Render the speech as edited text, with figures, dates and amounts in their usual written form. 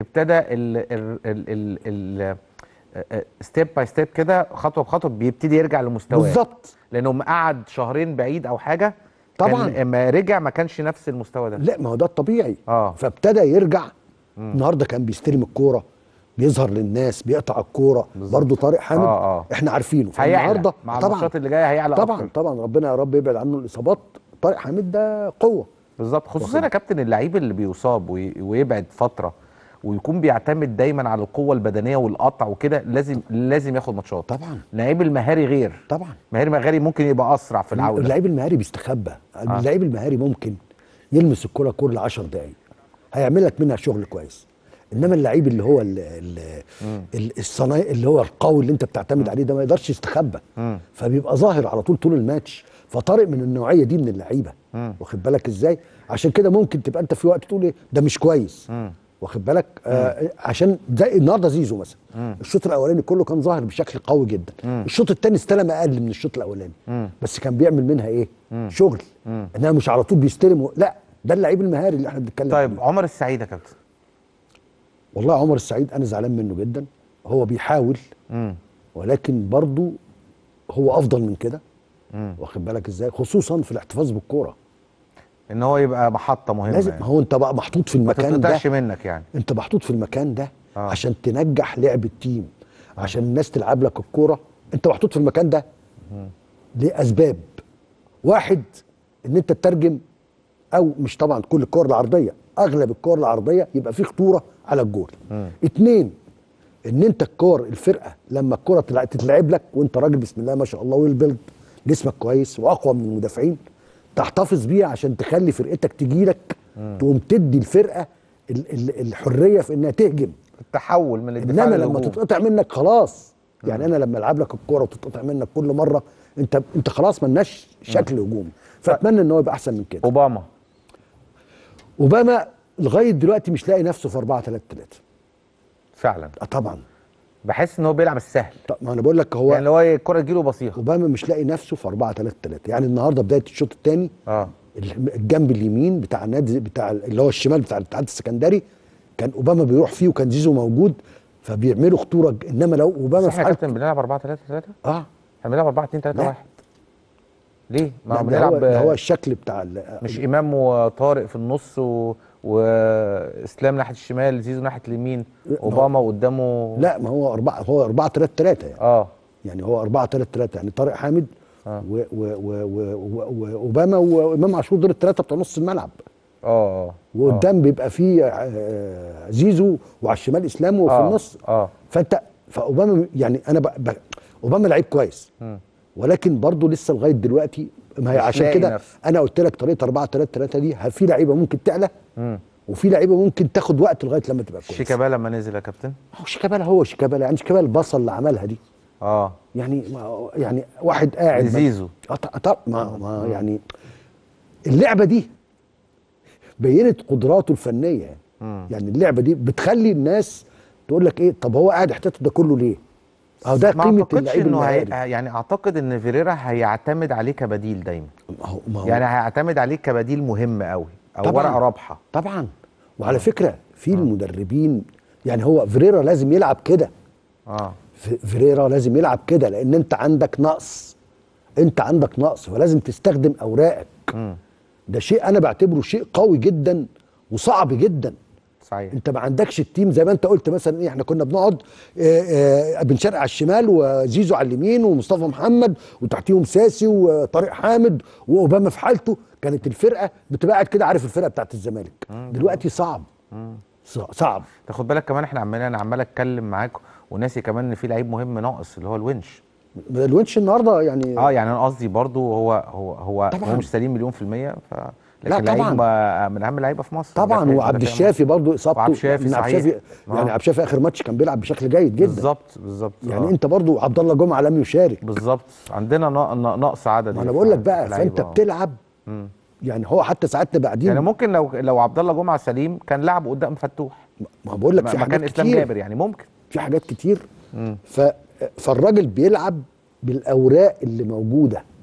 ابتدى ستيب باي ستيب كده خطوه بخطوه بيبتدي يرجع لمستواه بالظبط، لانه قعد شهرين بعيد او حاجه طبعا، لما رجع ما كانش نفس المستوى ده. لا ما هو ده الطبيعي فابتدى يرجع. النهارده كان بيستلم الكوره، بيظهر للناس، بيقطع الكوره برضه. طارق حامد احنا عارفينه، فالنهارده مع الماتشات اللي جايه هيعلى طبعا أكتر. طبعا ربنا يا رب يبعد عنه الاصابات. طارق حامد ده قوه بالظبط، خصوصا يا كابتن اللعيب اللي بيصاب ويبعد فتره ويكون بيعتمد دايما على القوه البدنيه والقطع وكده، لازم ياخد ماتشات طبعا. اللعيب المهاري غير طبعا، المهاري ممكن يبقى اسرع في العوده. اللعيب المهاري بيستخبى، اللعيب المهاري ممكن يلمس الكوره كل 10 دقائق هيعمل لك منها شغل كويس، انما اللعيب اللي هو الصنايعي اللي هو القوي اللي انت بتعتمد عليه ده ما يقدرش يستخبى، فبيبقى ظاهر على طول الماتش. فطارق من النوعيه دي من اللعيبه، واخد بالك ازاي؟ عشان كده ممكن تبقى انت في وقت تقول ايه ده مش كويس، واخد بالك؟ عشان زي النهارده زيزو مثلا، الشوط الاولاني كله كان ظاهر بشكل قوي جدا، الشوط الثاني استلم اقل من الشوط الاولاني، بس كان بيعمل منها ايه؟ شغل، انها مش على طول بيستلم لا ده اللعيب المهاري اللي احنا بنتكلم. طيب عمر السعيد يا كابتن، والله عمر السعيد انا زعلان منه جدا، هو بيحاول ولكن برضه هو افضل من كده، واخد بالك ازاي؟ خصوصا في الاحتفاظ بالكوره، ان هو يبقى محطه مهمه لازم يعني. هو انت بقى محطوط في المكان ده، ما تقطعش منك يعني، انت محطوط في المكان ده عشان تنجح لعب التيم، عشان الناس تلعب لك الكوره. انت محطوط في المكان ده لاسباب، واحد ان انت تترجم، او مش طبعا كل الكور العرضيه، اغلب الكور العرضيه يبقى في خطوره على الجول. اتنين ان انت الفرقه لما الكوره تتلعب لك وانت راجل بسم الله ما شاء الله والبلد جسمك كويس واقوى من المدافعين، تحتفظ بيه عشان تخلي فرقتك تجيلك، تقوم تدي الفرقه الحريه في انها تهجم، التحول من الدفاع للهجوم. لما تتقطع منك خلاص، يعني انا لما العب لك الكوره وتتقطع منك كل مره انت خلاص مالناش شكل هجومي، فاتمنى ان هو يبقى احسن من كده. اوباما لغايه دلوقتي مش لاقي نفسه في 4-3-3 فعلا. طبعا بحس ان هو بيلعب السهل. طب ما انا بقول لك، هو يعني الكره تجيله بصيغه. اوباما مش لاقي نفسه في 4-3-3، يعني النهارده بدايه الشوط الثاني الجنب اليمين بتاع النادي بتاع اللي هو الشمال بتاع الاتحاد السكندري كان اوباما بيروح فيه وكان زيزو موجود، فبيعملوا خطوره. انما لو اوباما صح يا كابتن بنلعب 4-3-3 احنا بنلعب 4-2-3-1 ليه؟ ما بنلعب ده هو الشكل بتاع مش امام وطارق في النص واسلام ناحيه الشمال، زيزو ناحيه اليمين، اوباما قدامه. لا ما هو 4-3-3 يعني يعني هو 4-3-3 يعني طارق حامد واوباما وامام عاشور دول الثلاثه بتوع نص الملعب وقدام بيبقى فيه زيزو وعلى الشمال اسلام وفي النص فانت فاوباما يعني انا اوباما لعيب كويس ولكن برضه لسه لغايه دلوقتي ما هي عشان كده انا قلت لك طريقه 4-3-3 دي في لعيبه ممكن تعلى وفي لعيبه ممكن تاخد وقت لغايه لما تبقى كويس. شيكابالا لما نزل يا كابتن، هو شيكابالا يعني شيكابالا البصل اللي عملها دي يعني واحد قاعد زيزو ما يعني اللعبه دي بينت قدراته الفنيه يعني اللعبه دي بتخلي الناس تقول لك ايه، طب هو قاعد احتياطه ده كله ليه؟ أو ده قيمة اللعيب المهاري. يعني اعتقد ان فيريرا هيعتمد عليه كبديل دايما، يعني هيعتمد عليه كبديل مهم قوي او ورقه رابحه طبعا. وعلى فكره في المدربين يعني هو فيريرا لازم يلعب كده فيريرا لازم يلعب كده لان انت عندك نقص، فلازم تستخدم اوراقك. ده شيء انا بعتبره شيء قوي جدا وصعب جدا صحيح. انت ما عندكش التيم زي ما انت قلت مثلا ايه، احنا كنا بنقعد بن شرقي على الشمال وزيزو على اليمين ومصطفى محمد وتحتيهم ساسي وطارق حامد واوباما في حالته، كانت الفرقه بتبقى قاعد كده عارف الفرقه بتاعت الزمالك. دلوقتي صعب صعب. تاخد بالك كمان احنا انا عمال اتكلم معاك وناسي كمان ان في لعيب مهم ناقص اللي هو الونش. النهارده يعني يعني انا قصدي برضه هو مش سليم 100% لكن لعيب من اهم اللعيبه في مصر طبعا. وعبد الشافي برضه اصابته، يعني عبد الشافي اخر ماتش كان بيلعب بشكل جيد جدا بالظبط يعني انت برضه عبد الله جمعه لم يشارك عندنا نقص عدد. انا بقول لك بقى فانت بتلعب يعني هو حتى ساعات بعدين يعني ممكن لو عبد الله جمعه سليم كان لعب قدام فتوح، ما بقول لك في حاجات كتير اسلام جابر يعني ممكن في حاجات كتير فالراجل بيلعب بالاوراق اللي موجوده